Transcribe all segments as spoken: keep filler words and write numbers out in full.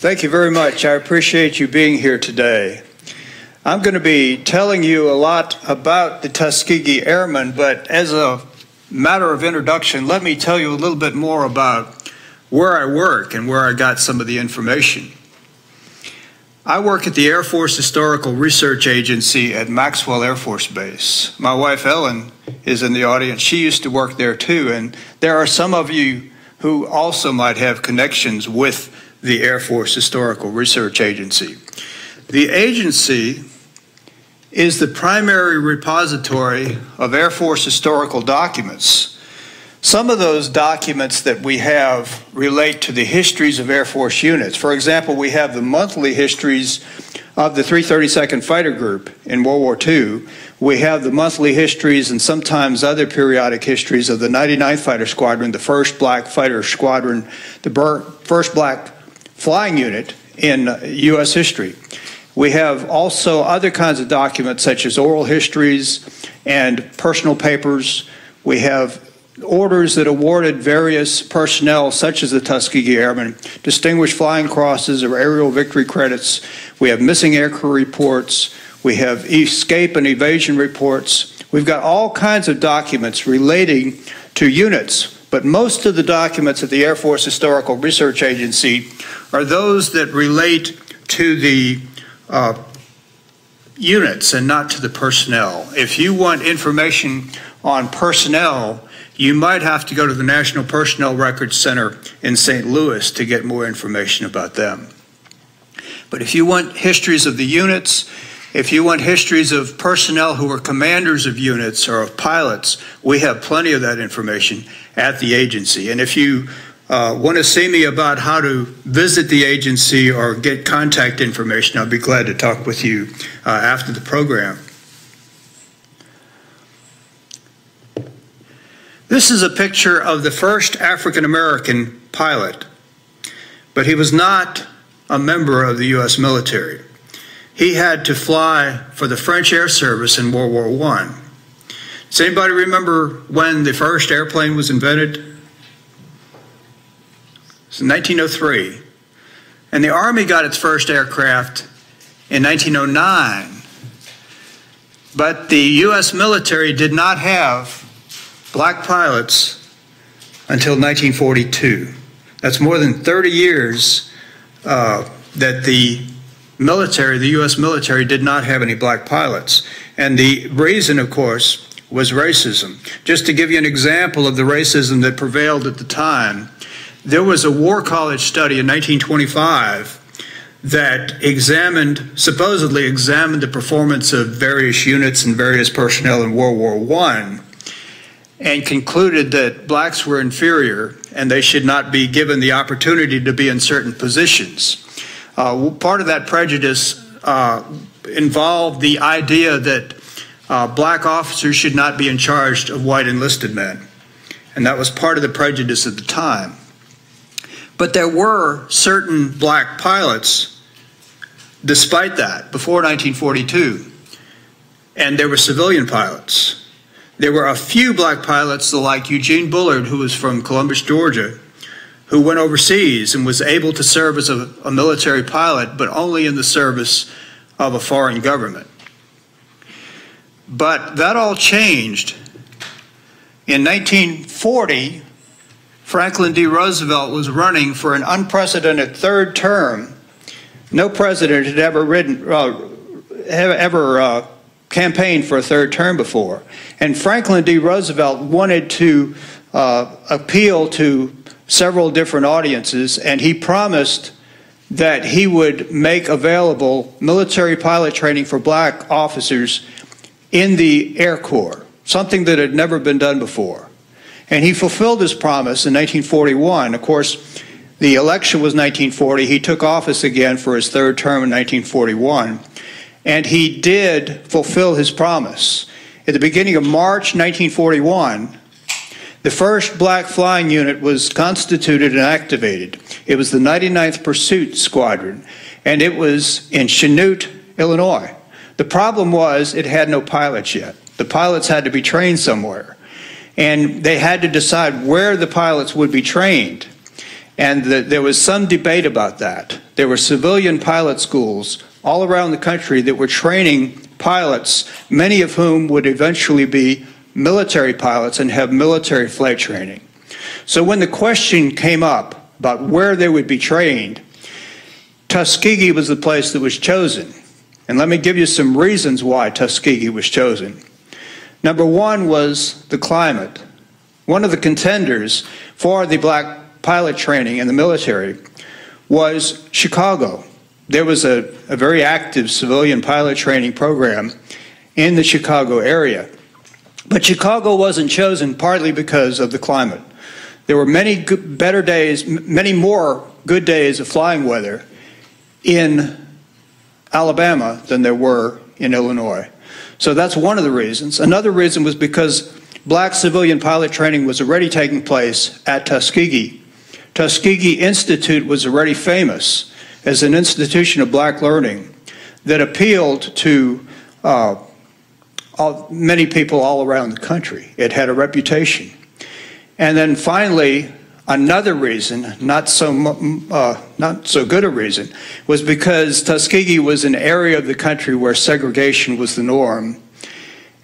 Thank you very much. I appreciate you being here today. I'm going to be telling you a lot about the Tuskegee Airmen, but as a matter of introduction, let me tell you a little bit more about where I work and where I got some of the information. I work at the Air Force Historical Research Agency at Maxwell Air Force Base. My wife, Ellen, is in the audience. She used to work there too, and there are some of you who also might have connections with the Air Force Historical Research Agency. The agency is the primary repository of Air Force historical documents. Some of those documents that we have relate to the histories of Air Force units. For example, we have the monthly histories of the three thirty-second Fighter Group in World War Two. We have the monthly histories and sometimes other periodic histories of the ninety-ninth Fighter Squadron, the first Black Fighter Squadron, the first Black Flying Unit in U S history. We have also other kinds of documents such as oral histories and personal papers. We have orders that awarded various personnel such as the Tuskegee Airmen Distinguished Flying Crosses or Aerial Victory Credits. We have missing aircrew reports. We have escape and evasion reports. We've got all kinds of documents relating to units, but most of the documents at the Air Force Historical Research Agency are those that relate to the Uh, units and not to the personnel. If you want information on personnel, you might have to go to the National Personnel Records Center in Saint Louis to get more information about them. But if you want histories of the units, if you want histories of personnel who were commanders of units or of pilots, we have plenty of that information at the agency. And if you Uh, want to see me about how to visit the agency or get contact information, I'll be glad to talk with you uh, after the program. This is a picture of the first African-American pilot, but he was not a member of the U S military. He had to fly for the French Air Service in World War One. Does anybody remember when the first airplane was invented? It's nineteen oh three, and the Army got its first aircraft in nineteen oh nine, but the U S military did not have black pilots until nineteen forty-two. That's more than thirty years uh, that the military, the U S military, did not have any black pilots, and the reason, of course, was racism. Just to give you an example of the racism that prevailed at the time, there was a war college study in nineteen twenty-five that examined, supposedly examined the performance of various units and various personnel in World War One and concluded that blacks were inferior and they should not be given the opportunity to be in certain positions. Uh, part of that prejudice uh, involved the idea that uh, black officers should not be in charge of white enlisted men. And that was part of the prejudice at the time. But there were certain black pilots, despite that, before nineteen forty-two. And there were civilian pilots. There were a few black pilots, like Eugene Bullard, who was from Columbus, Georgia, who went overseas and was able to serve as a, a military pilot, but only in the service of a foreign government. But that all changed. In nineteen forty, Franklin D. Roosevelt was running for an unprecedented third term. No president had ever, ridden, uh, ever uh, campaigned for a third term before. And Franklin D. Roosevelt wanted to uh, appeal to several different audiences, and he promised that he would make available military pilot training for black officers in the Air Corps, something that had never been done before. And he fulfilled his promise in nineteen forty-one. Of course, the election was nineteen forty. He took office again for his third term in nineteen forty-one. And he did fulfill his promise. At the beginning of March nineteen forty-one, the first black flying unit was constituted and activated. It was the ninety-ninth Pursuit Squadron, and it was in Chanute, Illinois. The problem was it had no pilots yet. The pilots had to be trained somewhere. And they had to decide where the pilots would be trained. And the, there was some debate about that. There were civilian pilot schools all around the country that were training pilots, many of whom would eventually be military pilots and have military flight training. So when the question came up about where they would be trained, Tuskegee was the place that was chosen. And let me give you some reasons why Tuskegee was chosen. Number one was the climate. One of the contenders for the black pilot training in the military was Chicago. There was a, a very active civilian pilot training program in the Chicago area. But Chicago wasn't chosen partly because of the climate. There were many good, better days, many more good days of flying weather in Alabama than there were in Illinois. So that's one of the reasons. Another reason was because black civilian pilot training was already taking place at Tuskegee. Tuskegee Institute was already famous as an institution of black learning that appealed to uh, all, many people all around the country. It had a reputation. And then finally, another reason, not so, uh, not so good a reason, was because Tuskegee was an area of the country where segregation was the norm,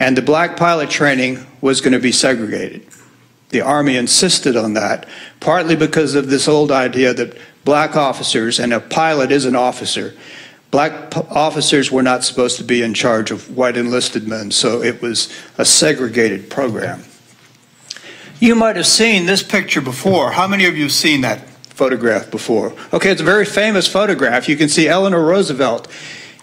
and the black pilot training was going to be segregated. The Army insisted on that, partly because of this old idea that black officers, and a pilot is an officer, black officers were not supposed to be in charge of white enlisted men, so it was a segregated program. You might have seen this picture before. How many of you have seen that photograph before? Okay, it's a very famous photograph. You can see Eleanor Roosevelt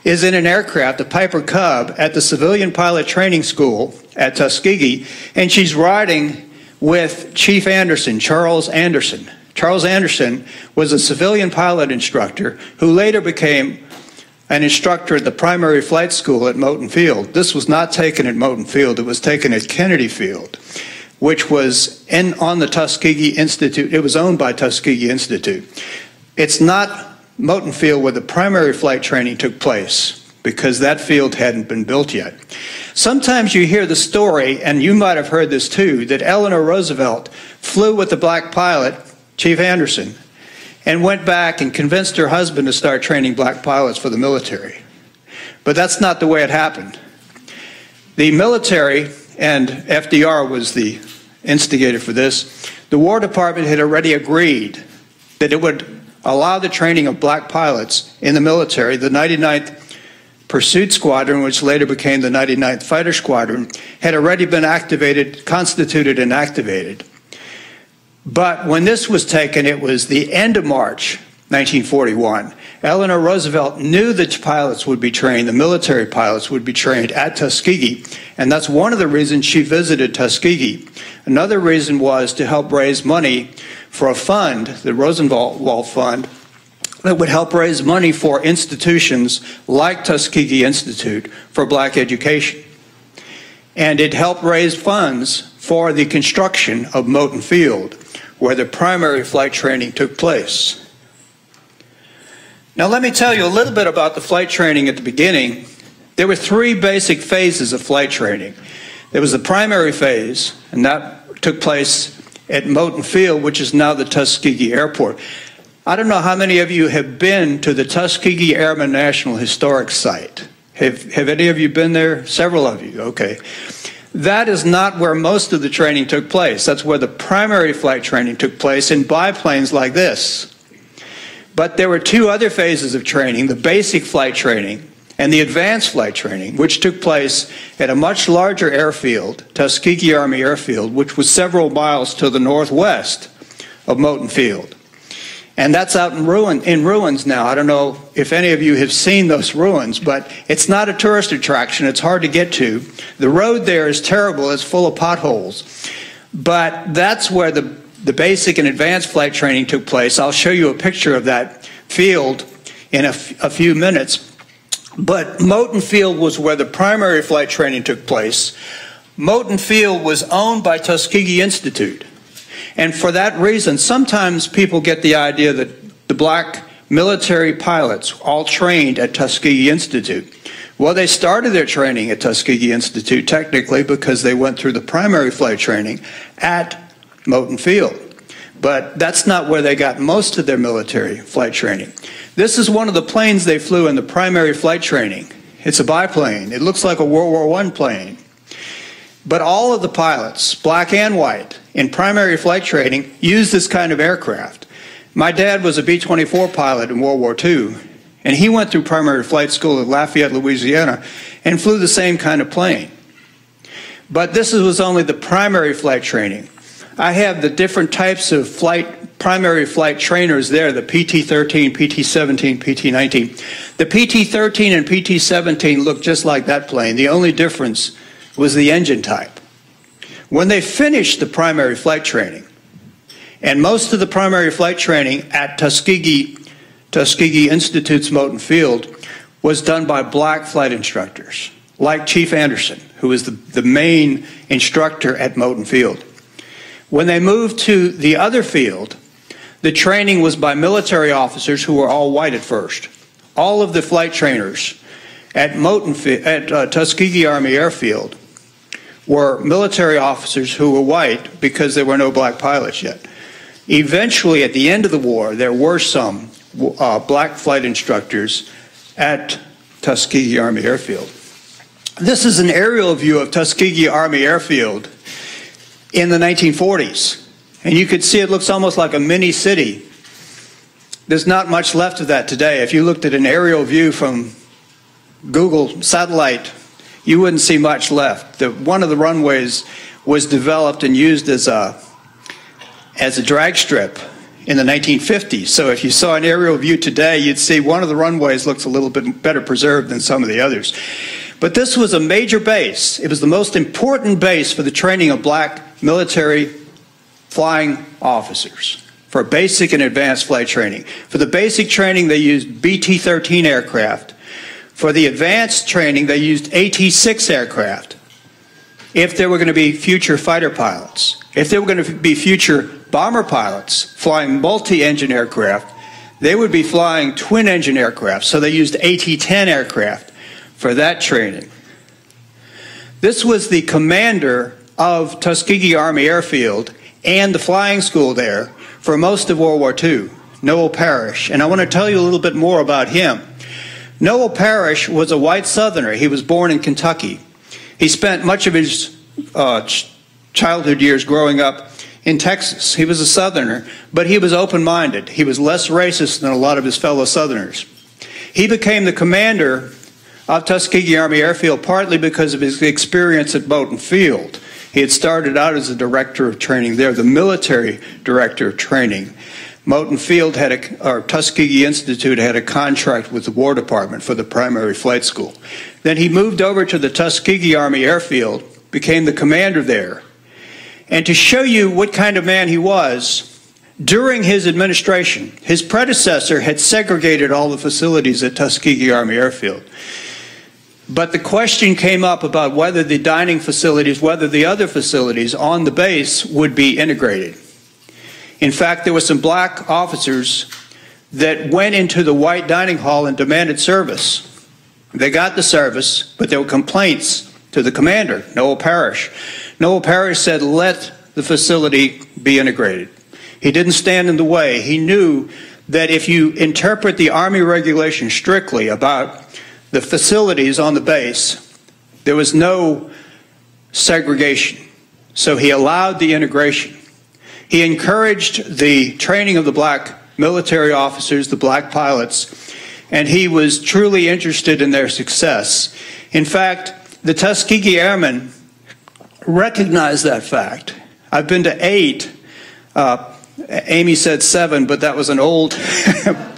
is in an aircraft, a Piper Cub, at the Civilian Pilot Training School at Tuskegee, and she's riding with Chief Anderson, Charles Anderson. Charles Anderson was a civilian pilot instructor who later became an instructor at the primary flight school at Moton Field. This was not taken at Moton Field, it was taken at Kennedy Field, which was in, on the Tuskegee Institute. It was owned by Tuskegee Institute. It's not Moton Field where the primary flight training took place, because that field hadn't been built yet. Sometimes you hear the story, and you might have heard this too, that Eleanor Roosevelt flew with the black pilot, Chief Anderson, and went back and convinced her husband to start training black pilots for the military. But that's not the way it happened. The military, and F D R was the instigator for this, the War Department had already agreed that it would allow the training of black pilots in the military. The ninety-ninth Pursuit Squadron, which later became the ninety-ninth Fighter Squadron, had already been activated, constituted and activated. But when this was taken, it was the end of March nineteen forty-one. Eleanor Roosevelt knew that pilots would be trained, the military pilots would be trained at Tuskegee, and that's one of the reasons she visited Tuskegee. Another reason was to help raise money for a fund, the Rosenwald Fund, that would help raise money for institutions like Tuskegee Institute for black education. And it helped raise funds for the construction of Moton Field, where the primary flight training took place. Now let me tell you a little bit about the flight training at the beginning. There were three basic phases of flight training. There was the primary phase, and that took place at Moton Field, which is now the Tuskegee Airport. I don't know how many of you have been to the Tuskegee Airmen National Historic Site. Have, have any of you been there? Several of you, okay. That is not where most of the training took place. That's where the primary flight training took place, in biplanes like this. But there were two other phases of training, the basic flight training and the advanced flight training, which took place at a much larger airfield, Tuskegee Army Airfield, which was several miles to the northwest of Moton Field. And that's out in, ruin, in ruins now. I don't know if any of you have seen those ruins, but it's not a tourist attraction. It's hard to get to. The road there is terrible. It's full of potholes. But that's where the, the basic and advanced flight training took place. I'll show you a picture of that field in a, f a few minutes. But Moton Field was where the primary flight training took place. Moton Field was owned by Tuskegee Institute. And for that reason, sometimes people get the idea that the black military pilots all trained at Tuskegee Institute. Well, they started their training at Tuskegee Institute technically because they went through the primary flight training at Moton Field. but that's not where they got most of their military flight training. This is one of the planes they flew in the primary flight training. It's a biplane. It looks like a World War One plane. But all of the pilots, black and white, in primary flight training, used this kind of aircraft. My dad was a B twenty-four pilot in World War Two, and he went through primary flight school at Lafayette, Louisiana, and flew the same kind of plane. But this was only the primary flight training. I have the different types of flight, primary flight trainers there, the P T thirteen, P T seventeen, P T nineteen. The P T thirteen and P T seventeen looked just like that plane. The only difference was the engine type. When they finished the primary flight training, and most of the primary flight training at Tuskegee, Tuskegee Institute's Moton Field was done by black flight instructors, like Chief Anderson, who was the, the main instructor at Moton Field. When they moved to the other field, the training was by military officers who were all white at first. All of the flight trainers at, Moton, at uh, Tuskegee Army Airfield were military officers who were white because there were no black pilots yet. Eventually, at the end of the war, there were some uh, black flight instructors at Tuskegee Army Airfield. This is an aerial view of Tuskegee Army Airfield in the nineteen forties. And you could see it looks almost like a mini city. There's not much left of that today. If you looked at an aerial view from Google satellite, you wouldn't see much left. The, one of the runways was developed and used as a, as a drag strip in the nineteen fifties. So if you saw an aerial view today, you'd see one of the runways looks a little bit better preserved than some of the others. But this was a major base. It was the most important base for the training of black military flying officers, for basic and advanced flight training. For the basic training, they used B T thirteen aircraft. For the advanced training, they used A T six aircraft, if there were going to be future fighter pilots. If there were going to be future bomber pilots flying multi-engine aircraft, they would be flying twin-engine aircraft. So they used A T ten aircraft for that training. This was the commander of Tuskegee Army Airfield and the flying school there for most of World War Two, Noel Parrish. And I want to tell you a little bit more about him. Noel Parrish was a white Southerner. He was born in Kentucky. He spent much of his uh, childhood years growing up in Texas. He was a Southerner, but he was open-minded. He was less racist than a lot of his fellow Southerners. He became the commander of Tuskegee Army Airfield, partly because of his experience at Moton Field. He had started out as the director of training there, the military director of training. Moton Field had a, or Tuskegee Institute had a contract with the War Department for the primary flight school. Then he moved over to the Tuskegee Army Airfield, became the commander there. And to show you what kind of man he was, during his administration, his predecessor had segregated all the facilities at Tuskegee Army Airfield. But the question came up about whether the dining facilities, whether the other facilities on the base would be integrated. In fact, there were some black officers that went into the white dining hall and demanded service. They got the service, but there were complaints to the commander, Noel Parrish. Noel Parrish said, let the facility be integrated. He didn't stand in the way. He knew that if you interpret the Army regulation strictly about the facilities on the base, there was no segregation. So he allowed the integration. He encouraged the training of the black military officers, the black pilots, and he was truly interested in their success. In fact, the Tuskegee Airmen recognized that fact. I've been to eight, uh, Amy said seven, but that was an old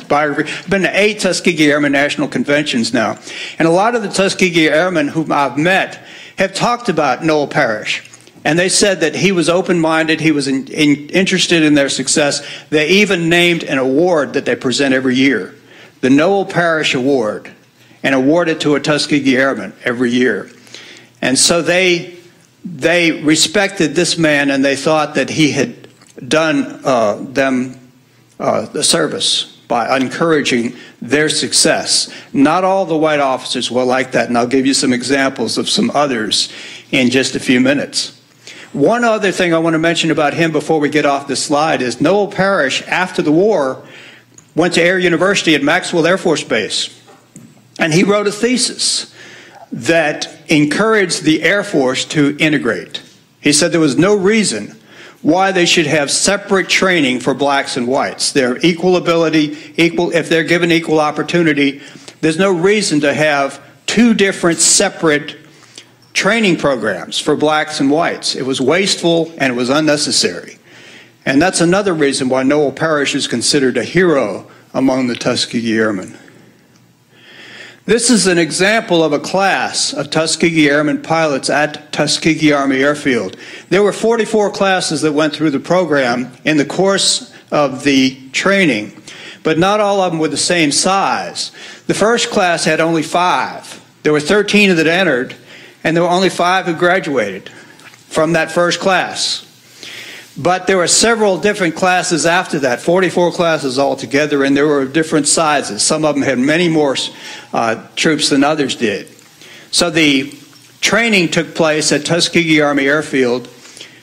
biography. I've been to eight Tuskegee Airmen National Conventions now. And a lot of the Tuskegee Airmen whom I've met have talked about Noel Parrish. And they said that he was open-minded, he was in, in, interested in their success. They even named an award that they present every year, the Noel Parrish Award, and award it to a Tuskegee Airman every year. And so they, they respected this man, and they thought that he had done uh, them uh, the service by encouraging their success. Not all the white officers were like that, and I'll give you some examples of some others in just a few minutes. One other thing I want to mention about him before we get off the slide is Noel Parrish, after the war, went to Air University at Maxwell Air Force Base, and he wrote a thesis that encouraged the Air Force to integrate. He said there was no reason why they should have separate training for blacks and whites. They're equal ability, equal, if they're given equal opportunity, there's no reason to have two different separate training programs for blacks and whites. It was wasteful and it was unnecessary. And that's another reason why Noel Parrish is considered a hero among the Tuskegee Airmen. This is an example of a class of Tuskegee Airmen pilots at Tuskegee Army Airfield. There were forty-four classes that went through the program in the course of the training, but not all of them were the same size. The first class had only five. There were thirteen that entered, and there were only five who graduated from that first class. But there were several different classes after that, forty-four classes altogether, and there were different sizes. Some of them had many more uh, troops than others did. So the training took place at Tuskegee Army Airfield,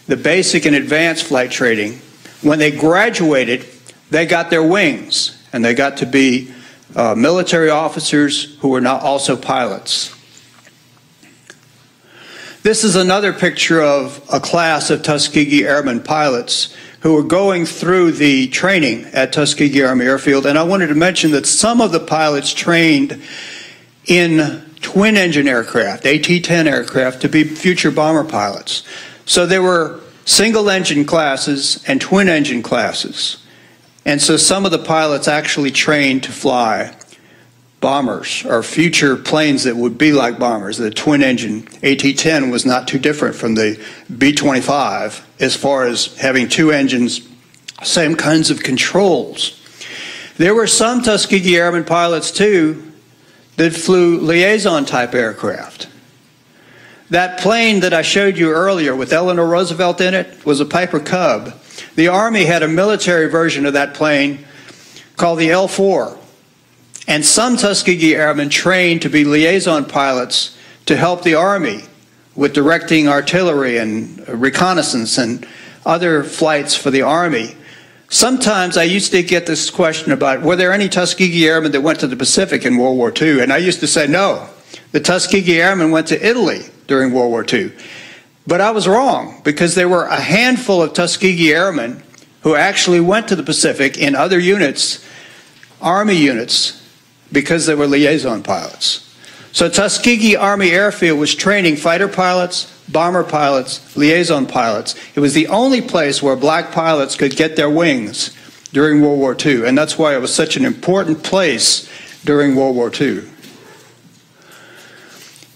the basic and advanced flight training. When they graduated, they got their wings, and they got to be uh, military officers who were not also pilots. This is another picture of a class of Tuskegee Airmen pilots who were going through the training at Tuskegee Army Airfield. And I wanted to mention that some of the pilots trained in twin engine aircraft, A T ten aircraft, to be future bomber pilots. So there were single engine classes and twin engine classes. And so some of the pilots actually trained to fly bombers, or future planes that would be like bombers. The twin engine A T ten was not too different from the B twenty-five as far as having two engines, same kinds of controls. There were some Tuskegee Airmen pilots too that flew liaison type aircraft. That plane that I showed you earlier with Eleanor Roosevelt in it was a Piper Cub. The Army had a military version of that plane called the L four. And some Tuskegee Airmen trained to be liaison pilots to help the Army with directing artillery and reconnaissance and other flights for the Army. Sometimes I used to get this question about, were there any Tuskegee Airmen that went to the Pacific in World War Two? And I used to say, no, the Tuskegee Airmen went to Italy during World War Two. But I was wrong, because there were a handful of Tuskegee Airmen who actually went to the Pacific in other units, Army units, because they were liaison pilots. So Tuskegee Army Airfield was training fighter pilots, bomber pilots, liaison pilots. It was the only place where black pilots could get their wings during World War Two, and that's why it was such an important place during World War Two.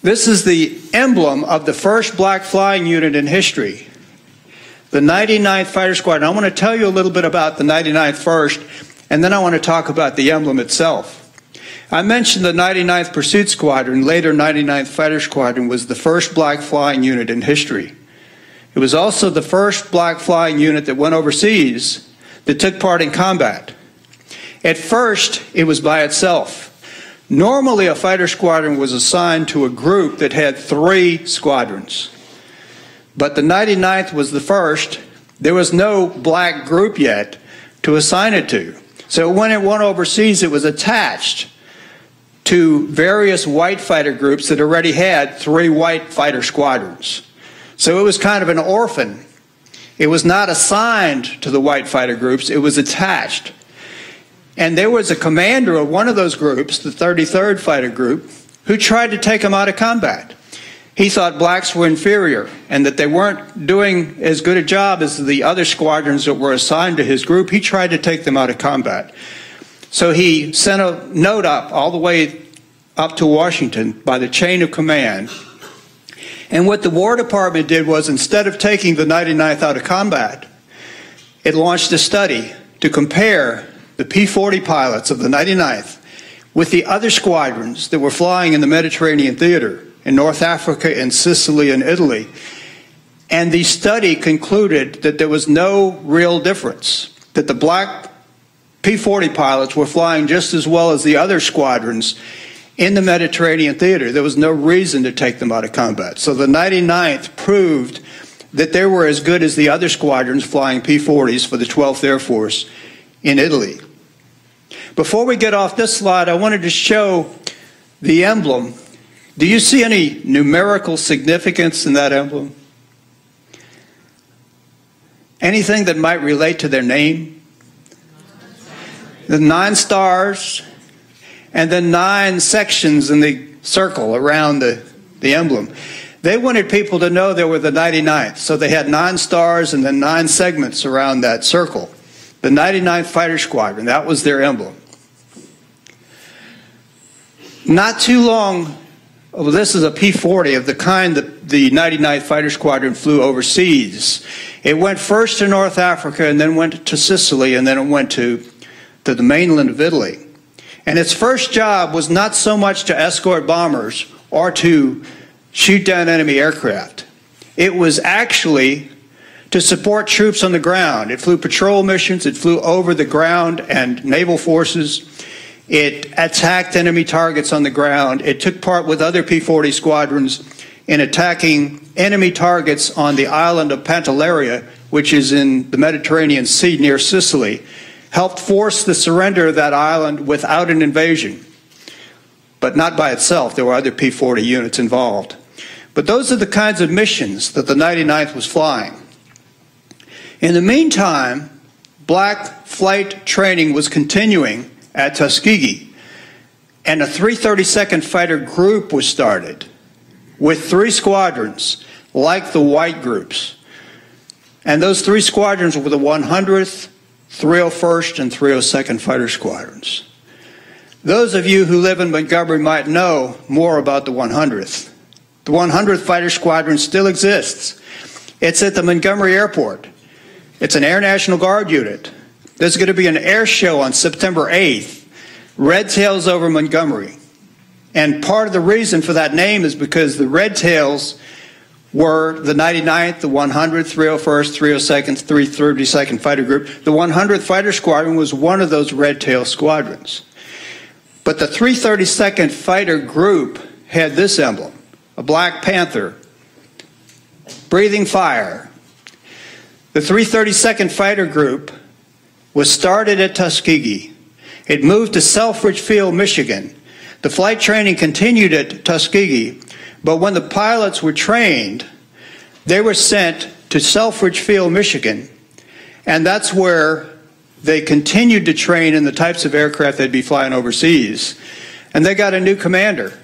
This is the emblem of the first black flying unit in history, the ninety-ninth Fighter Squadron. I want to tell you a little bit about the ninety-ninth first, and then I want to talk about the emblem itself. I mentioned the ninety-ninth Pursuit Squadron, later ninety-ninth Fighter Squadron, was the first black flying unit in history. It was also the first black flying unit that went overseas that took part in combat. At first, it was by itself. Normally, a fighter squadron was assigned to a group that had three squadrons. But the ninety-ninth was the first. There was no black group yet to assign it to. So when it went overseas, it was attached to various white fighter groups that already had three white fighter squadrons. So it was kind of an orphan. It was not assigned to the white fighter groups, it was attached. And there was a commander of one of those groups, the thirty-third Fighter Group, who tried to take them out of combat. He thought blacks were inferior and that they weren't doing as good a job as the other squadrons that were assigned to his group. He tried to take them out of combat. So he sent a note up all the way up to Washington by the chain of command. And what the War Department did was, instead of taking the ninety-ninth out of combat, it launched a study to compare the P forty pilots of the ninety-ninth with the other squadrons that were flying in the Mediterranean theater in North Africa and Sicily and Italy. And the study concluded that there was no real difference, that the black P forty pilots were flying just as well as the other squadrons in the Mediterranean theater. There was no reason to take them out of combat. So the ninety-ninth proved that they were as good as the other squadrons flying P forties for the twelfth Air Force in Italy. Before we get off this slide, I wanted to show the emblem. Do you see any numerical significance in that emblem? Anything that might relate to their name? The nine stars and the nine sections in the circle around the, the emblem. They wanted people to know they were the ninety-ninth, so they had nine stars and then nine segments around that circle. The ninety-ninth Fighter Squadron, that was their emblem. Not too long, well, this is a P forty of the kind that the ninety-ninth Fighter Squadron flew overseas. It went first to North Africa and then went to Sicily and then it went to, to the mainland of Italy. And its first job was not so much to escort bombers or to shoot down enemy aircraft. It was actually to support troops on the ground. It flew patrol missions, it flew over the ground and naval forces, it attacked enemy targets on the ground, it took part with other P forty squadrons in attacking enemy targets on the island of Pantelleria, which is in the Mediterranean Sea near Sicily, helped force the surrender of that island without an invasion, but not by itself. There were other P forty units involved. But those are the kinds of missions that the ninety-ninth was flying. In the meantime, black flight training was continuing at Tuskegee, and a three thirty-second Fighter Group was started with three squadrons, like the white groups. And those three squadrons were the one hundredth, three oh first, and three oh second Fighter Squadrons. Those of you who live in Montgomery might know more about the one hundredth. The one hundredth Fighter Squadron still exists. It's at the Montgomery Airport. It's an Air National Guard unit. There's going to be an air show on September eighth, Red Tails over Montgomery. And part of the reason for that name is because the Red Tails were the ninety-ninth, the one hundredth, three oh first, three oh second, three thirty-second Fighter Group. The one hundredth Fighter Squadron was one of those Red Tail squadrons. But the three thirty-second Fighter Group had this emblem, a black panther, breathing fire. The three thirty-second Fighter Group was started at Tuskegee. It moved to Selfridge Field, Michigan. The flight training continued at Tuskegee, but when the pilots were trained, they were sent to Selfridge Field, Michigan, and that's where they continued to train in the types of aircraft they'd be flying overseas. And they got a new commander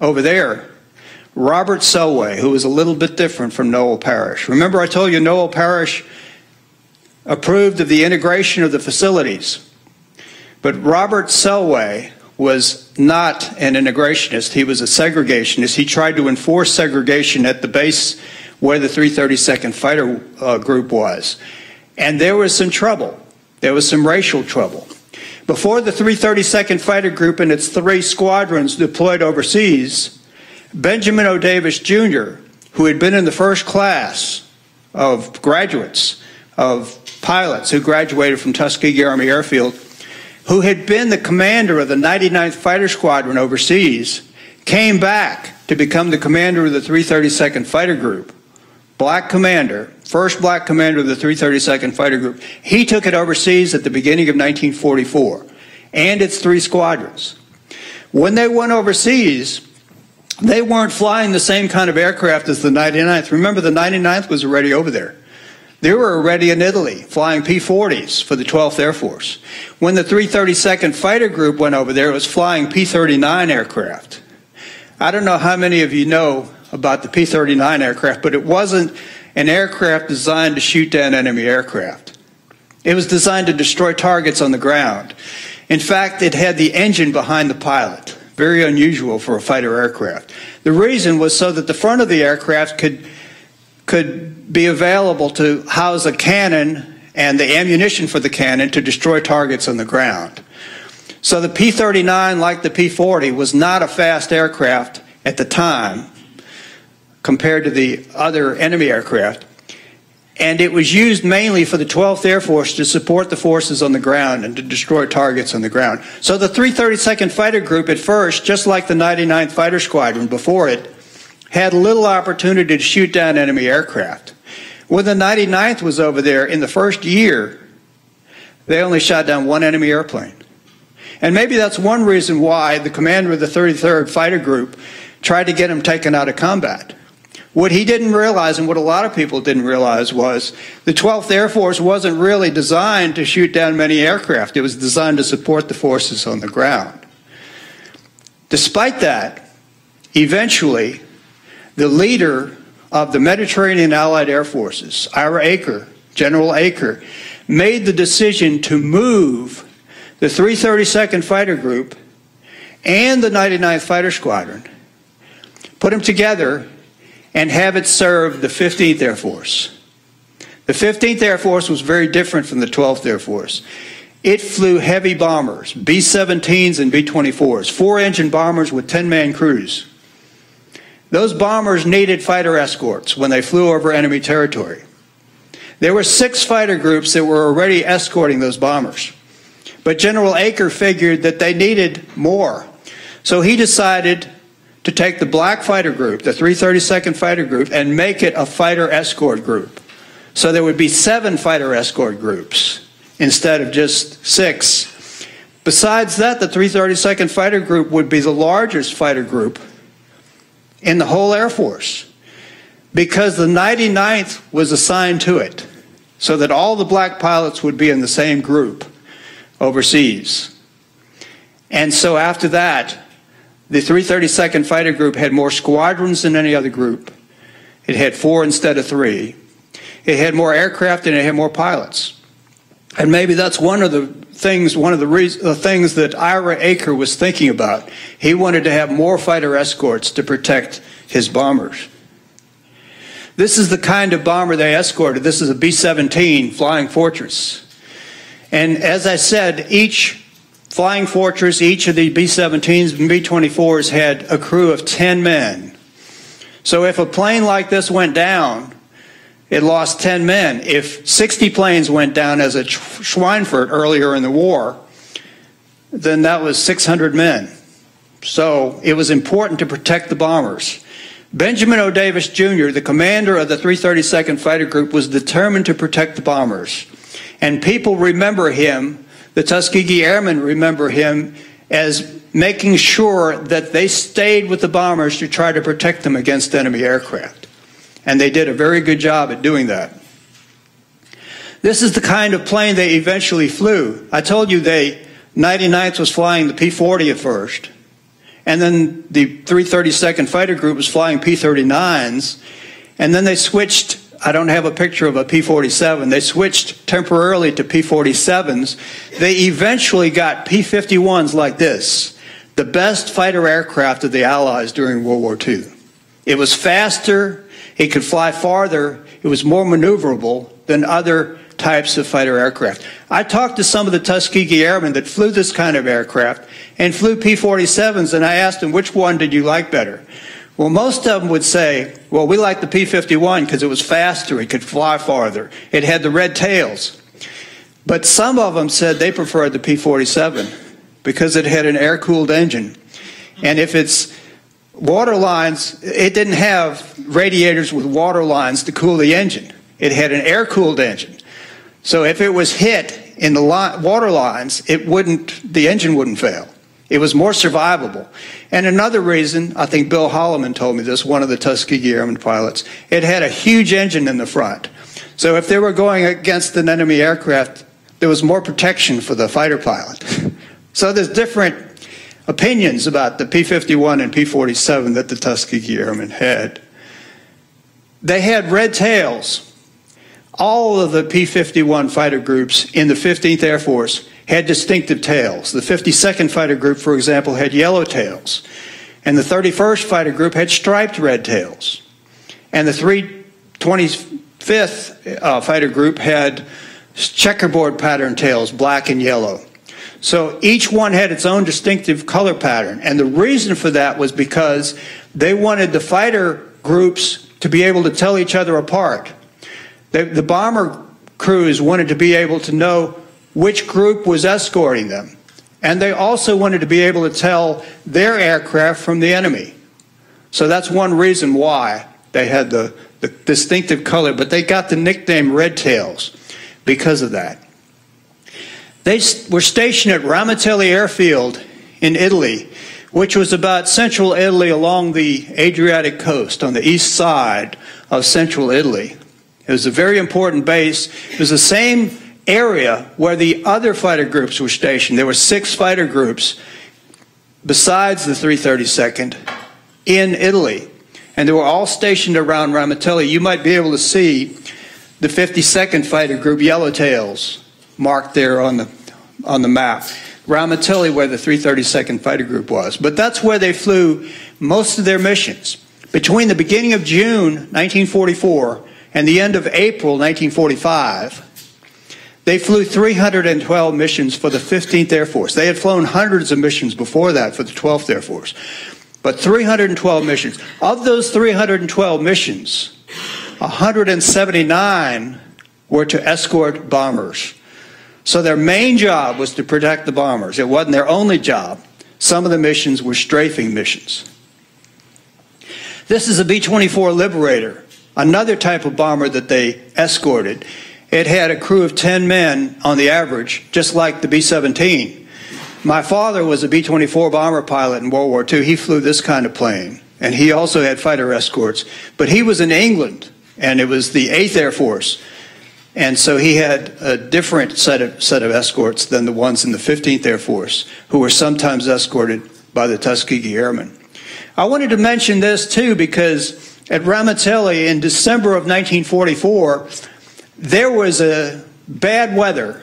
over there, Robert Selway, who was a little bit different from Noel Parrish. Remember I told you Noel Parrish approved of the integration of the facilities. But Robert Selway was not an integrationist. He was a segregationist. He tried to enforce segregation at the base where the three thirty-second Fighter uh, Group was. And there was some trouble. There was some racial trouble. Before the three thirty-second Fighter Group and its three squadrons deployed overseas, Benjamin O. Davis, Junior, who had been in the first class of graduates, of pilots who graduated from Tuskegee Army Airfield, who had been the commander of the ninety-ninth Fighter Squadron overseas, came back to become the commander of the three thirty-second Fighter Group. Black commander, first black commander of the three thirty-second Fighter Group. He took it overseas at the beginning of nineteen forty-four, and its three squadrons. When they went overseas, they weren't flying the same kind of aircraft as the ninety-ninth. Remember, the ninety-ninth was already over there. They were already in Italy, flying P forties for the twelfth Air Force. When the three thirty-second Fighter Group went over there, it was flying P thirty-nine aircraft. I don't know how many of you know about the P thirty-nine aircraft, but it wasn't an aircraft designed to shoot down enemy aircraft. It was designed to destroy targets on the ground. In fact, it had the engine behind the pilot. Very unusual for a fighter aircraft. The reason was so that the front of the aircraft could, could be available to house a cannon and the ammunition for the cannon to destroy targets on the ground. So the P thirty-nine, like the P forty, was not a fast aircraft at the time compared to the other enemy aircraft. And it was used mainly for the twelfth Air Force to support the forces on the ground and to destroy targets on the ground. So the three thirty-second Fighter Group at first, just like the ninety-ninth Fighter Squadron before it, had little opportunity to shoot down enemy aircraft. When the ninety-ninth was over there, in the first year, they only shot down one enemy airplane. And maybe that's one reason why the commander of the thirty-third Fighter Group tried to get him taken out of combat. What he didn't realize, and what a lot of people didn't realize, was the twelfth Air Force wasn't really designed to shoot down many aircraft. It was designed to support the forces on the ground. Despite that, eventually, the leader of the Mediterranean Allied Air Forces, Ira Aker, General Aker, made the decision to move the three thirty-second Fighter Group and the ninety-ninth Fighter Squadron, put them together, and have it serve the fifteenth Air Force. The fifteenth Air Force was very different from the twelfth Air Force. It flew heavy bombers, B seventeens and B twenty-fours, four-engine bombers with ten-man crews. Those bombers needed fighter escorts when they flew over enemy territory. There were six fighter groups that were already escorting those bombers. But General Aker figured that they needed more. So he decided to take the black fighter group, the three thirty-second Fighter Group, and make it a fighter escort group. So there would be seven fighter escort groups instead of just six. Besides that, the three thirty-second Fighter Group would be the largest fighter group in the whole Air Force, because the ninety-ninth was assigned to it, so that all the black pilots would be in the same group overseas. And so after that, the three thirty-second Fighter Group had more squadrons than any other group. It had four instead of three. It had more aircraft and it had more pilots. And maybe that's one of the things, one of the, reason, the things that Ira Aker was thinking about. He wanted to have more fighter escorts to protect his bombers. This is the kind of bomber they escorted. This is a B seventeen Flying Fortress. And as I said, each Flying Fortress, each of the B seventeens and B twenty-fours had a crew of ten men. So if a plane like this went down, it lost ten men. If sixty planes went down as at Schweinfurt earlier in the war, then that was six hundred men. So it was important to protect the bombers. Benjamin O. Davis, Junior, the commander of the three thirty-second Fighter Group, was determined to protect the bombers. And people remember him. The Tuskegee Airmen remember him as making sure that they stayed with the bombers to try to protect them against enemy aircraft. And they did a very good job at doing that. This is the kind of plane they eventually flew. I told you the ninety-ninth was flying the P forty at first. And then the three thirty-second Fighter Group was flying P thirty-nines. And then they switched. I don't have a picture of a P forty-seven. They switched temporarily to P forty-sevens. They eventually got P fifty-ones like this, the best fighter aircraft of the Allies during World War Two. It was faster, it could fly farther, it was more maneuverable than other types of fighter aircraft. I talked to some of the Tuskegee Airmen that flew this kind of aircraft and flew P forty-sevens, and I asked them, which one did you like better? Well, most of them would say, well, we liked the P fifty-one because it was faster, it could fly farther, it had the red tails. But some of them said they preferred the P forty-seven because it had an air-cooled engine. And if it's water lines, it didn't have radiators with water lines to cool the engine. It had an air-cooled engine. So if it was hit in the li- water lines, it wouldn't, the engine wouldn't fail. It was more survivable. And another reason, I think Bill Holloman told me this, one of the Tuskegee Airmen pilots, it had a huge engine in the front. So if they were going against an enemy aircraft, there was more protection for the fighter pilot. So there's different opinions about the P fifty-one and P forty-seven that the Tuskegee Airmen had. They had red tails. All of the P fifty-one fighter groups in the fifteenth Air Force had distinctive tails. The fifty-second Fighter Group, for example, had yellow tails. And the thirty-first Fighter Group had striped red tails. And the three twenty-fifth uh, Fighter Group had checkerboard pattern tails, black and yellow. So each one had its own distinctive color pattern. And the reason for that was because they wanted the fighter groups to be able to tell each other apart. The, the bomber crews wanted to be able to know which group was escorting them. And they also wanted to be able to tell their aircraft from the enemy. So that's one reason why they had the the distinctive color, but they got the nickname Red Tails because of that. They were stationed at Ramitelli Airfield in Italy, which was about central Italy along the Adriatic coast on the east side of central Italy. It was a very important base. It was the same area where the other fighter groups were stationed. There were six fighter groups besides the three thirty-second in Italy, and they were all stationed around Ramitelli. You might be able to see the fifty-second Fighter Group Yellowtails marked there on the, on the map. Ramitelli, where the three thirty-second Fighter Group was. But that's where they flew most of their missions. Between the beginning of June nineteen forty-four and the end of April nineteen forty-five, they flew three hundred twelve missions for the fifteenth Air Force. They had flown hundreds of missions before that for the twelfth Air Force. But three hundred twelve missions. Of those three hundred twelve missions, one hundred seventy-nine were to escort bombers. So their main job was to protect the bombers. It wasn't their only job. Some of the missions were strafing missions. This is a B twenty-four Liberator, another type of bomber that they escorted. It had a crew of ten men on the average, just like the B seventeen. My father was a B twenty-four bomber pilot in World War Two. He flew this kind of plane, and he also had fighter escorts. But he was in England, and it was the eighth Air Force. And so he had a different set of, set of escorts than the ones in the fifteenth Air Force, who were sometimes escorted by the Tuskegee Airmen. I wanted to mention this, too, because at Ramitelli in December of nineteen forty-four, there was a bad weather,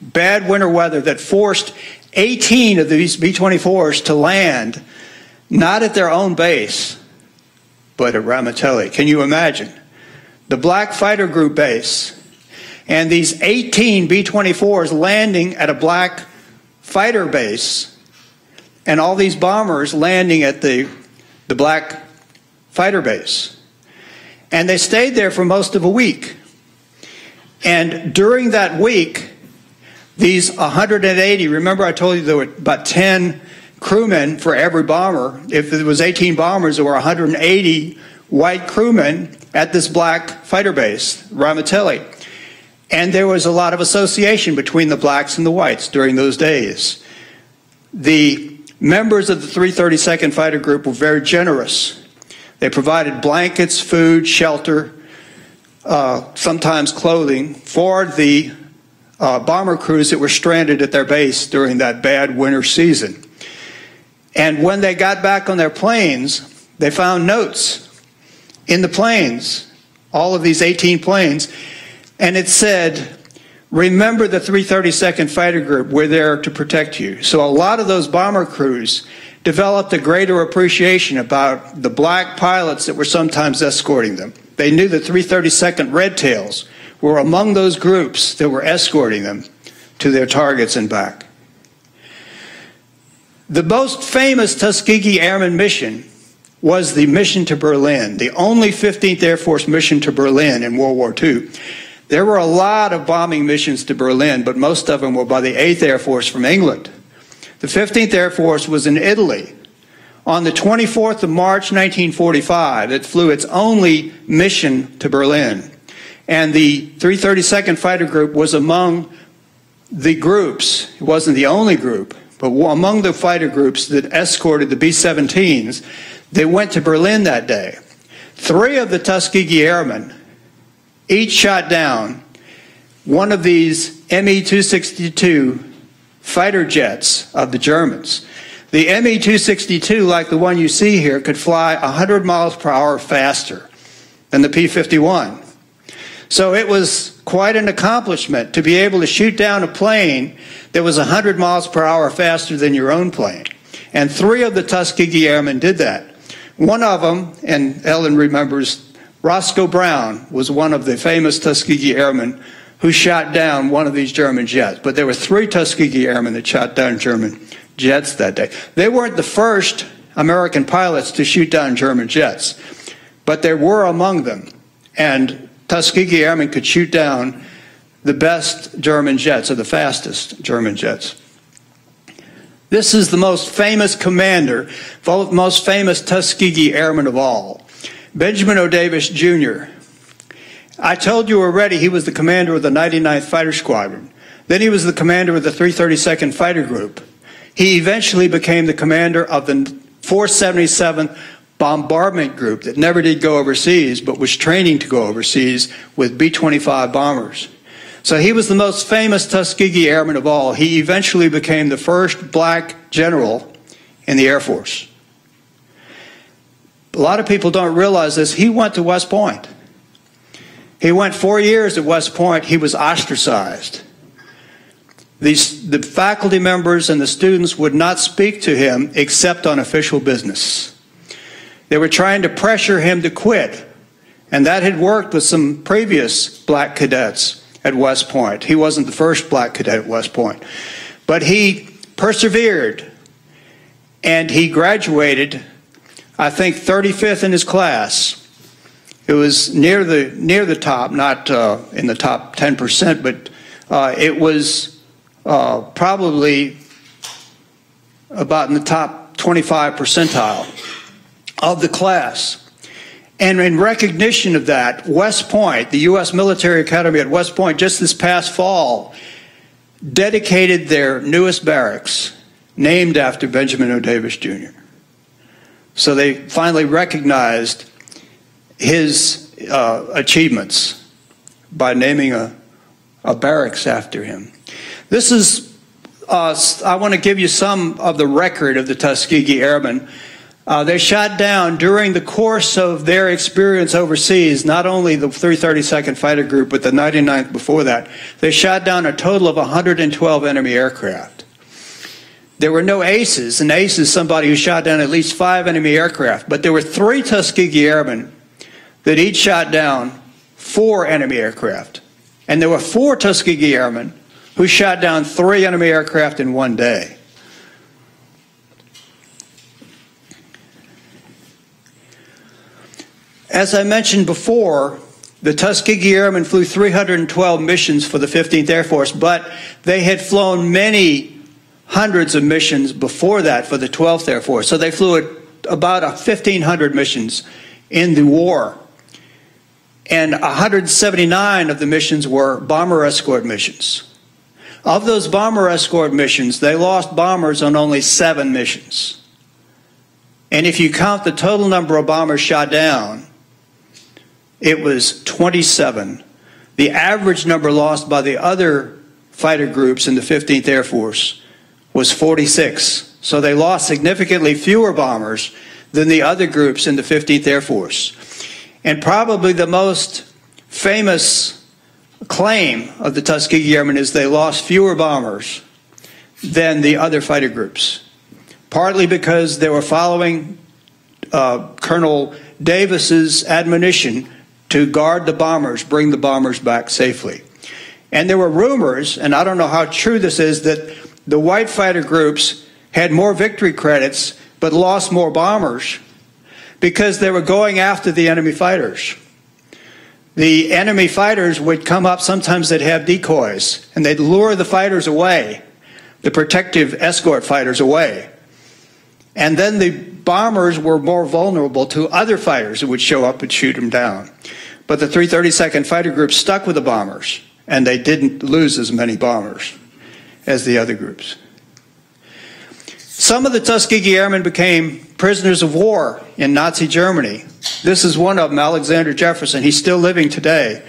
bad winter weather that forced eighteen of these B twenty-fours to land, not at their own base, but at Ramitelli. Can you imagine? The Black Fighter Group base. And these eighteen B twenty-fours landing at a black fighter base, and all these bombers landing at the, the black fighter base. And they stayed there for most of a week. And during that week, these one hundred eighty, remember I told you there were about ten crewmen for every bomber. If it was eighteen bombers, there were one hundred eighty white crewmen at this black fighter base, Ramitelli. And there was a lot of association between the blacks and the whites during those days. The members of the three thirty-second Fighter Group were very generous. They provided blankets, food, shelter, uh, sometimes clothing for the uh, bomber crews that were stranded at their base during that bad winter season. And when they got back on their planes, they found notes in the planes, all of these eighteen planes. And it said, remember the three thirty-second Fighter Group, we're there to protect you. So a lot of those bomber crews developed a greater appreciation about the black pilots that were sometimes escorting them. They knew the three thirty-second Red Tails were among those groups that were escorting them to their targets and back. The most famous Tuskegee Airmen mission was the mission to Berlin, the only fifteenth Air Force mission to Berlin in World War Two. There were a lot of bombing missions to Berlin, but most of them were by the eighth Air Force from England. The fifteenth Air Force was in Italy. On the twenty-fourth of March nineteen forty-five, it flew its only mission to Berlin. And the three thirty-second Fighter Group was among the groups, it wasn't the only group, but among the fighter groups that escorted the B seventeens. They went to Berlin that day. Three of the Tuskegee Airmen each shot down one of these M E two sixty-two fighter jets of the Germans. The M E two sixty-two, like the one you see here, could fly one hundred miles per hour faster than the P fifty-one. So it was quite an accomplishment to be able to shoot down a plane that was one hundred miles per hour faster than your own plane. And three of the Tuskegee Airmen did that. One of them, and Ellen remembers, Roscoe Brown was one of the famous Tuskegee Airmen who shot down one of these German jets. But there were three Tuskegee Airmen that shot down German jets that day. They weren't the first American pilots to shoot down German jets, but there were among them. And Tuskegee Airmen could shoot down the best German jets, or the fastest German jets. This is the most famous commander, most famous Tuskegee Airman of all. Benjamin O. Davis, Junior I told you already he was the commander of the ninety-ninth Fighter Squadron. Then he was the commander of the three thirty-second Fighter Group. He eventually became the commander of the four seventy-seventh Bombardment Group that never did go overseas, but was training to go overseas with B twenty-five bombers. So he was the most famous Tuskegee Airman of all. He eventually became the first black general in the Air Force. A lot of people don't realize this. He went to West Point. He went four years at West Point. He was ostracized. These, the faculty members and the students would not speak to him except on official business. They were trying to pressure him to quit, and that had worked with some previous black cadets at West Point. He wasn't the first black cadet at West Point, but he persevered, and he graduated, I think, thirty-fifth in his class. It was near the, near the top, not uh, in the top ten percent, but uh, it was Uh, probably about in the top twenty-five percentile of the class. And in recognition of that, West Point, the U S Military Academy at West Point, just this past fall, dedicated their newest barracks, named after Benjamin O. Davis, Junior So they finally recognized his uh, achievements by naming a, a barracks after him. This is, uh, I want to give you some of the record of the Tuskegee Airmen. Uh, they shot down during the course of their experience overseas, not only the three thirty-second Fighter Group, but the ninety-ninth before that. They shot down a total of one hundred twelve enemy aircraft. There were no aces. An ace is somebody who shot down at least five enemy aircraft. But there were three Tuskegee Airmen that each shot down four enemy aircraft. And there were four Tuskegee Airmen who shot down three enemy aircraft in one day. As I mentioned before, the Tuskegee Airmen flew three hundred twelve missions for the fifteenth Air Force, but they had flown many hundreds of missions before that for the twelfth Air Force. So they flew a, about a fifteen hundred missions in the war. And one hundred seventy-nine of the missions were bomber escort missions. Of those bomber escort missions, they lost bombers on only seven missions. And if you count the total number of bombers shot down, it was twenty-seven. The average number lost by the other fighter groups in the fifteenth Air Force was forty-six. So they lost significantly fewer bombers than the other groups in the fifteenth Air Force. And probably the most famous claim of the Tuskegee Airmen is they lost fewer bombers than the other fighter groups, partly because they were following uh, Colonel Davis's admonition to guard the bombers, bring the bombers back safely. And there were rumors, and I don't know how true this is, that the white fighter groups had more victory credits but lost more bombers because they were going after the enemy fighters. The enemy fighters would come up, sometimes they'd have decoys, and they'd lure the fighters away, the protective escort fighters away. And then the bombers were more vulnerable to other fighters who would show up and shoot them down. But the three thirty-second Fighter Group stuck with the bombers, and they didn't lose as many bombers as the other groups. Some of the Tuskegee Airmen became prisoners of war in Nazi Germany. This is one of them, Alexander Jefferson. He's still living today.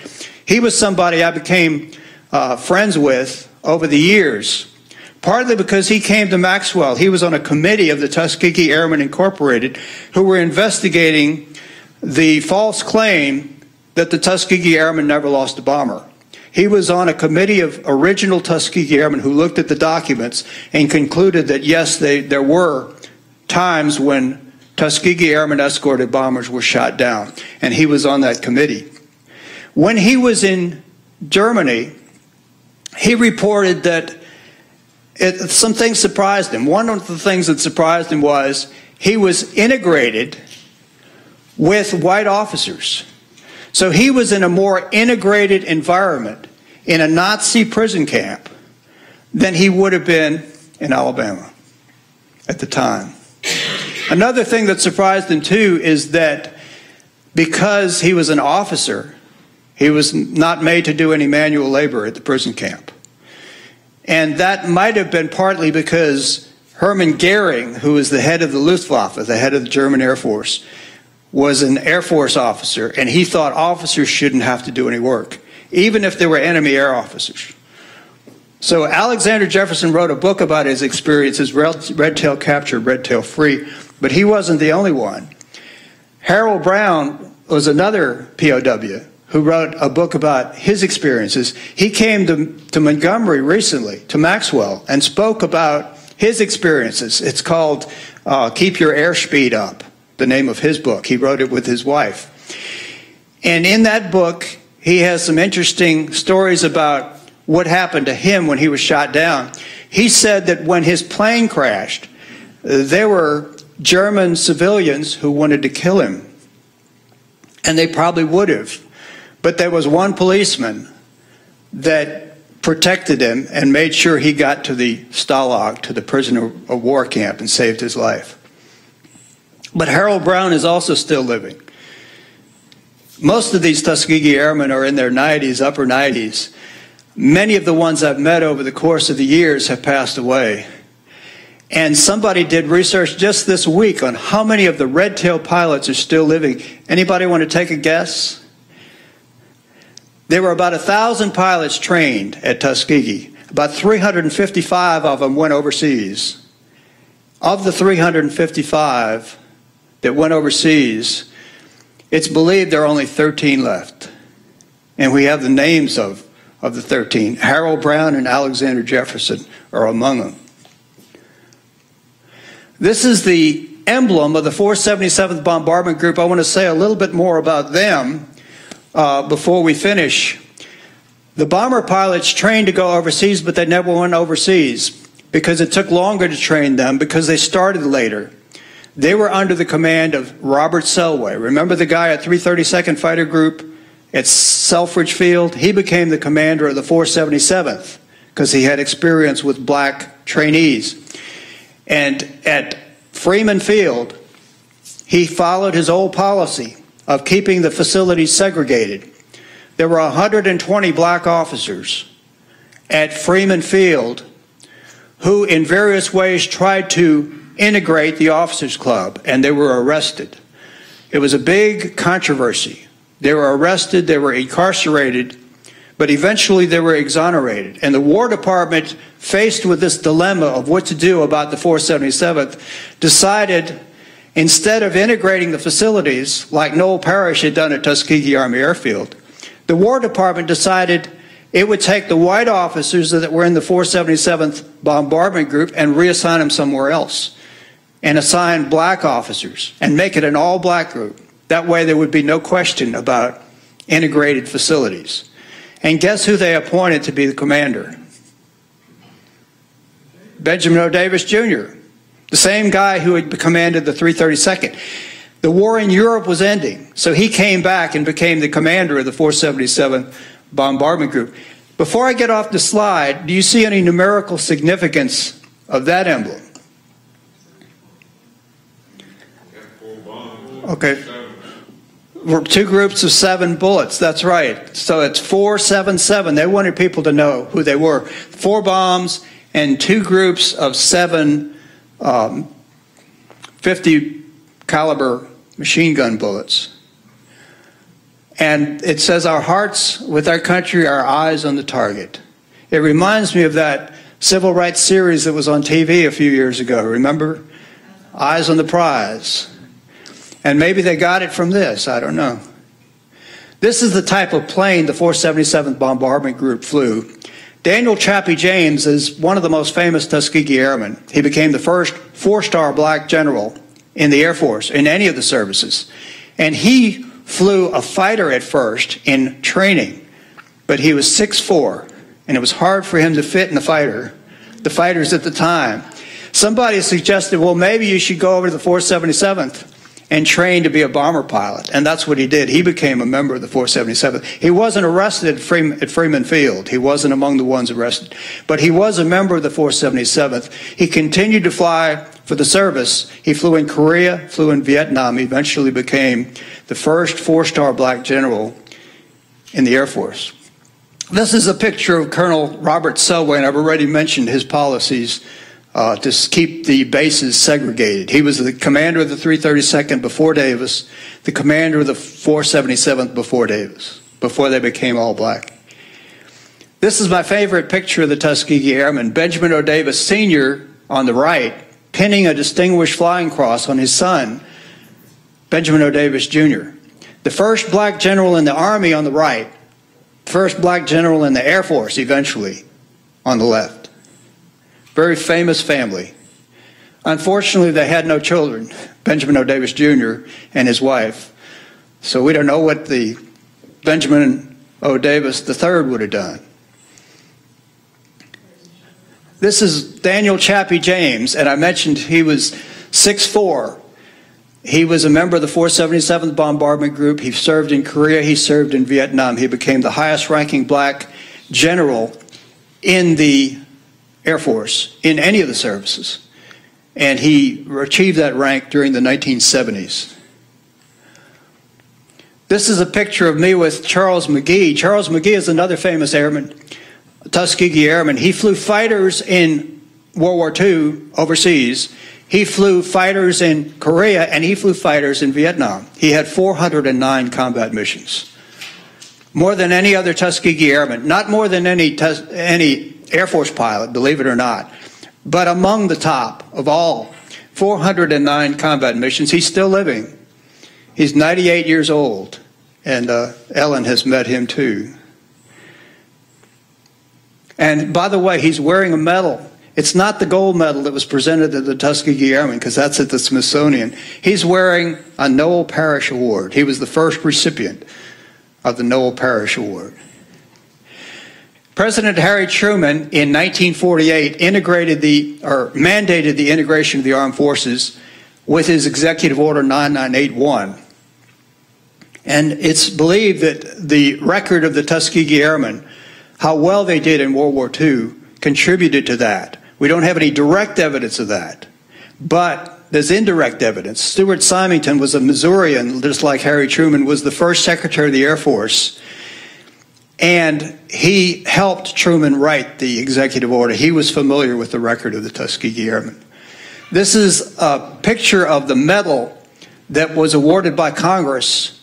He was somebody I became uh, friends with over the years, partly because he came to Maxwell. He was on a committee of the Tuskegee Airmen Incorporated who were investigating the false claim that the Tuskegee Airmen never lost a bomber. He was on a committee of original Tuskegee Airmen who looked at the documents and concluded that, yes, they, there were times when Tuskegee Airmen escorted bombers were shot down, and he was on that committee. When he was in Germany, he reported that it, some things surprised him. One of the things that surprised him was he was integrated with white officers. So he was in a more integrated environment in a Nazi prison camp than he would have been in Alabama at the time. Another thing that surprised him, too, is that because he was an officer, he was not made to do any manual labor at the prison camp. And that might have been partly because Hermann Goering, who was the head of the Luftwaffe, the head of the German Air Force, was an Air Force officer, and he thought officers shouldn't have to do any work, even if they were enemy air officers. So Alexander Jefferson wrote a book about his experiences, Red Tail Captured, Red Tail Free, but he wasn't the only one. Harold Brown was another P O W who wrote a book about his experiences. He came to, to Montgomery recently, to Maxwell, and spoke about his experiences. It's called uh, Keep Your Airspeed Up, the name of his book. He wrote it with his wife. And in that book, he has some interesting stories about what happened to him when he was shot down. He said that when his plane crashed, there were German civilians who wanted to kill him. And they probably would have. But there was one policeman that protected him and made sure he got to the Stalag, to the prisoner of war camp, and saved his life. But Harold Brown is also still living. Most of these Tuskegee Airmen are in their nineties, upper nineties. Many of the ones I've met over the course of the years have passed away. And somebody did research just this week on how many of the Red Tail pilots are still living. Anybody want to take a guess? There were about one thousand pilots trained at Tuskegee. About three hundred fifty-five of them went overseas. Of the three hundred fifty-five that went overseas, it's believed there are only thirteen left. And we have the names of, of the thirteen. Harold Brown and Alexander Jefferson are among them. This is the emblem of the four seventy-seventh Bombardment Group. I want to say a little bit more about them uh, before we finish. The bomber pilots trained to go overseas, but they never went overseas because it took longer to train them because they started later. They were under the command of Robert Selway. Remember the guy at three thirty-second Fighter Group at Selfridge Field? He became the commander of the four seventy-seventh because he had experience with black trainees. And at Freeman Field, he followed his old policy of keeping the facilities segregated. There were one hundred twenty black officers at Freeman Field who in various ways tried to integrate the officers' club, and they were arrested. It was a big controversy. They were arrested, they were incarcerated, but eventually they were exonerated. And the War Department, faced with this dilemma of what to do about the four seventy-seventh, decided instead of integrating the facilities like Noel Parrish had done at Tuskegee Army Airfield, the War Department decided it would take the white officers that were in the four seventy-seventh Bombardment Group and reassign them somewhere else, and assign black officers and make it an all-black group. That way there would be no question about integrated facilities. And guess who they appointed to be the commander? Benjamin O. Davis, Junior, the same guy who had commanded the three thirty-second. The war in Europe was ending, so he came back and became the commander of the four seventy-seventh Bombardment Group. Before I get off the slide, do you see any numerical significance of that emblem? Okay. Two groups of seven bullets, that's right. So it's four seven seven. They wanted people to know who they were. Four bombs and two groups of seven um, fifty caliber machine gun bullets. And it says, our hearts with our country, our eyes on the target. It reminds me of that civil rights series that was on T V a few years ago, remember? Eyes on the prize. And maybe they got it from this, I don't know. This is the type of plane the four seventy-seventh Bombardment Group flew. Daniel Chappie James is one of the most famous Tuskegee Airmen. He became the first four-star black general in the Air Force, in any of the services. And he flew a fighter at first in training, but he was six foot four, and it was hard for him to fit in the fighter, the fighters at the time. Somebody suggested, well, maybe you should go over to the four seventy-seventh and trained to be a bomber pilot, and that's what he did. He became a member of the four seventy-seventh. He wasn't arrested at Freeman, at Freeman Field. He wasn't among the ones arrested, but he was a member of the four seventy-seventh. He continued to fly For the service, he flew in Korea, flew in Vietnam, eventually became the first four-star black general in the Air Force. This is a picture of Colonel Robert Selway, and I've already mentioned his policies uh, to keep the bases segregated. He was the commander of the three thirty-second before Davis, the commander of the four seventy-seventh before Davis, before they became all black. This is my favorite picture of the Tuskegee Airmen. Benjamin O. Davis, Senior on the right, pinning a Distinguished Flying Cross on his son, Benjamin O. Davis, Junior The first black general in the Army on the right, first black general in the Air Force eventually on the left. Very famous family. Unfortunately, they had no children, Benjamin O. Davis, Junior and his wife. So we don't know what the Benjamin O. Davis the third would have done. This is Daniel Chappie James, and I mentioned he was six foot four. He was a member of the four seventy-seventh Bombardment Group. He served in Korea. He served in Vietnam. He became the highest-ranking black general in the Air Force, in any of the services. And he achieved that rank during the nineteen seventies. This is a picture of me with Charles McGee. Charles McGee is another famous airman. Tuskegee Airmen. He flew fighters in World War Two overseas. He flew fighters in Korea, and he flew fighters in Vietnam. He had four hundred nine combat missions, more than any other Tuskegee Airman, not more than any, Tus any Air Force pilot, believe it or not, but among the top of all, four hundred nine combat missions. He's still living. He's ninety-eight years old, and uh, Ellen has met him too. And by the way, he's wearing a medal. It's not the gold medal that was presented to the Tuskegee Airmen, because that's at the Smithsonian. He's wearing a Noel Parrish Award. He was the first recipient of the Noel Parrish Award. President Harry Truman in nineteen forty-eight integrated the, or mandated the integration of the armed forces with his Executive Order nine nine eight one. And it's believed that the record of the Tuskegee Airmen, how well they did in World War Two, contributed to that. We don't have any direct evidence of that, but there's indirect evidence. Stuart Symington was a Missourian, just like Harry Truman, was the first Secretary of the Air Force, and he helped Truman write the executive order. He was familiar with the record of the Tuskegee Airmen. This is a picture of the medal that was awarded by Congress.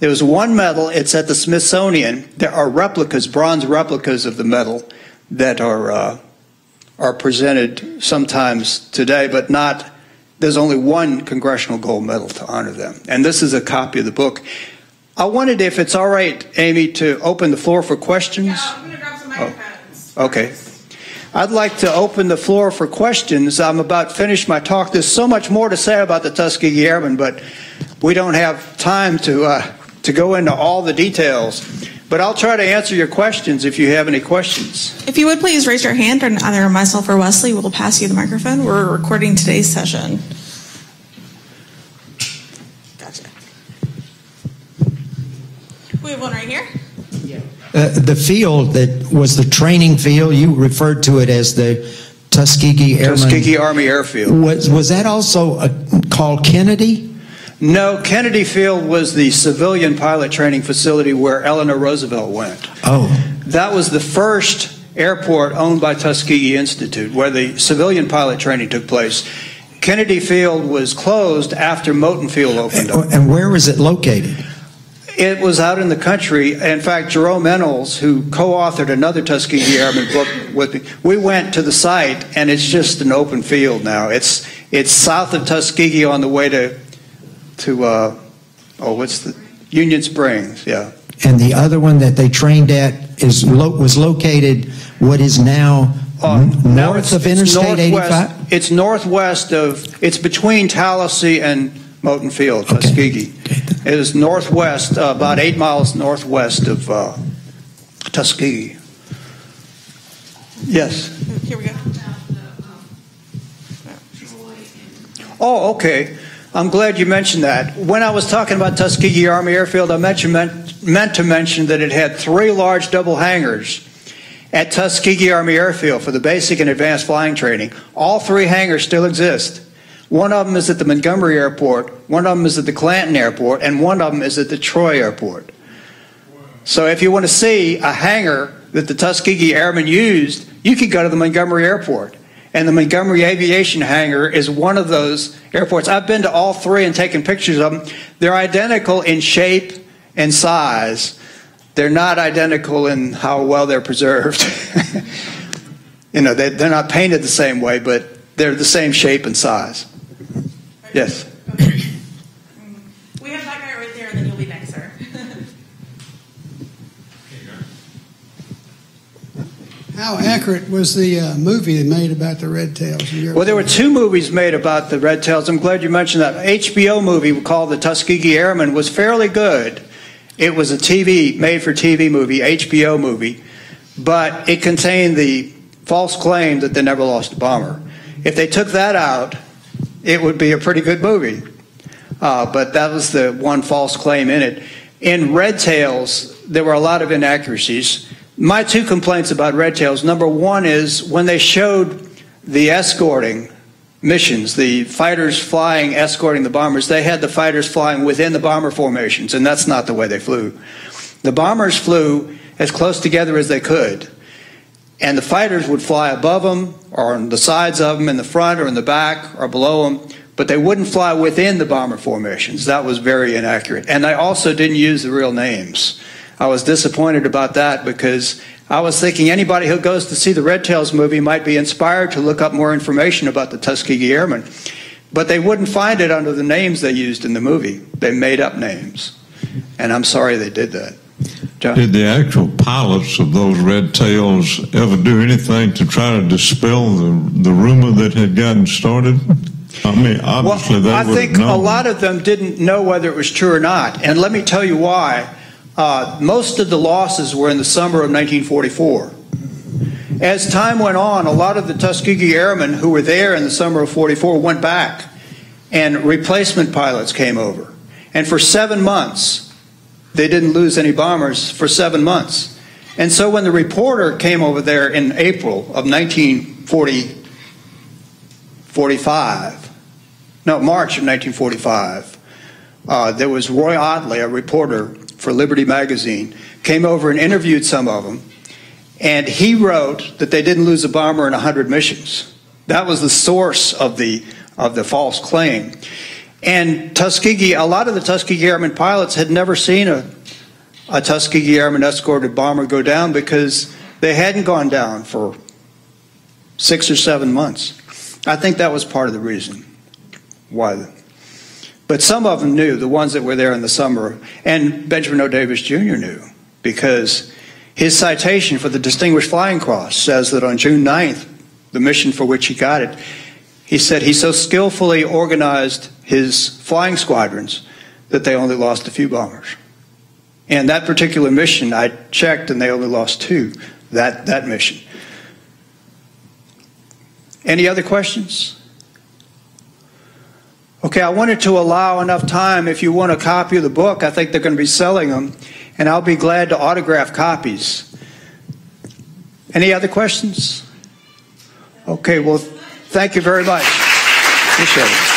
There was one medal, it's at the Smithsonian. There are replicas, bronze replicas of the medal that are, uh, are presented sometimes today, but not, there's only one Congressional Gold Medal to honor them. And this is a copy of the book. I wondered if it's all right, Amy, to open the floor for questions. Yeah, I'm gonna grab some microphones. Oh, okay. I'd like to open the floor for questions. I'm about finished my talk. There's so much more to say about the Tuskegee Airmen, but we don't have time to, uh, to go into all the details, but I'll try to answer your questions if you have any questions. If you would please raise your hand, and either myself or Wesley will pass you the microphone. We're recording today's session. Gotcha. We have one right here. Yeah. Uh, the field that was the training field, you referred to it as the Tuskegee Airmen. Tuskegee Army Airfield. Was, was that also a, called Kennedy? No, Kennedy Field was the civilian pilot training facility where Eleanor Roosevelt went. Oh. That was the first airport owned by Tuskegee Institute where the civilian pilot training took place. Kennedy Field was closed after Moton Field opened up. And where was it located? It was out in the country. In fact, Jerome Ennals, who co-authored another Tuskegee Airmen book with me, we went to the site, and it's just an open field now. It's, it's south of Tuskegee on the way to to, uh, oh, what's the, Union Springs, yeah. And the other one that they trained at is lo was located what is now uh, north of Interstate eighty-five? It's northwest of, it's between Tallahassee and Moton Field, okay. Tuskegee. Okay. It is northwest, uh, about eight miles northwest of uh, Tuskegee. Yes? Here we go. Oh, okay. I'm glad you mentioned that. When I was talking about Tuskegee Army Airfield, I mentioned, meant, meant to mention that it had three large double hangars at Tuskegee Army Airfield for the basic and advanced flying training. All three hangars still exist. One of them is at the Montgomery Airport, one of them is at the Clanton Airport, and one of them is at the Troy Airport. So if you want to see a hangar that the Tuskegee Airmen used, you could go to the Montgomery Airport. And the Montgomery Aviation Hangar is one of those airports. I've been to all three and taken pictures of them. They're identical in shape and size. They're not identical in how well they're preserved. You know, they, they're not painted the same way, but they're the same shape and size. Yes? We have that guy right there, and then you'll be next, sir. How accurate was the uh, movie made about the Red Tails? Well, there were two movies made about the Red Tails. I'm glad you mentioned that. H B O movie called The Tuskegee Airmen was fairly good. It was a T V, made-for-T V movie, H B O movie, but it contained the false claim that they never lost a bomber. If they took that out, it would be a pretty good movie. Uh, but that was the one false claim in it. In Red Tails, there were a lot of inaccuracies. My two complaints about Red Tails, number one is when they showed the escorting missions, the fighters flying, escorting the bombers, they had the fighters flying within the bomber formations, and that's not the way they flew. The bombers flew as close together as they could. And the fighters would fly above them, or on the sides of them, in the front, or in the back, or below them, but they wouldn't fly within the bomber formations. That was very inaccurate. And they also didn't use the real names. I was disappointed about that because I was thinking anybody who goes to see the Red Tails movie might be inspired to look up more information about the Tuskegee Airmen. But they wouldn't find it under the names they used in the movie. They made up names. And I'm sorry they did that. John? Did the actual pilots of those Red Tails ever do anything to try to dispel the, the rumor that had gotten started? I mean, obviously well, they I think known. A lot of them didn't know whether it was true or not. And let me tell you why. Uh, most of the losses were in the summer of nineteen forty-four. As time went on, a lot of the Tuskegee Airmen who were there in the summer of forty-four went back, and replacement pilots came over. And for seven months... they didn't lose any bombers for seven months. And so when the reporter came over there in April of nineteen forty, forty-five, no, March of nineteen forty-five, uh, there was Roy Otley, a reporter for Liberty Magazine, came over and interviewed some of them, and he wrote that they didn't lose a bomber in one hundred missions. That was the source of the, of the false claim. And Tuskegee, a lot of the Tuskegee Airmen pilots had never seen a, a Tuskegee Airmen escorted bomber go down because they hadn't gone down for six or seven months. I think that was part of the reason why. But some of them knew, the ones that were there in the summer, and Benjamin O. Davis, Junior knew because his citation for the Distinguished Flying Cross says that on June ninth, the mission for which he got it, he said he so skillfully organized his flying squadrons that they only lost a few bombers. And that particular mission, I checked, and they only lost two, that, that mission. Any other questions? Okay, I wanted to allow enough time. If you want a copy of the book, I think they're going to be selling them, and I'll be glad to autograph copies. Any other questions? Okay, well, thank you very much. Appreciate it.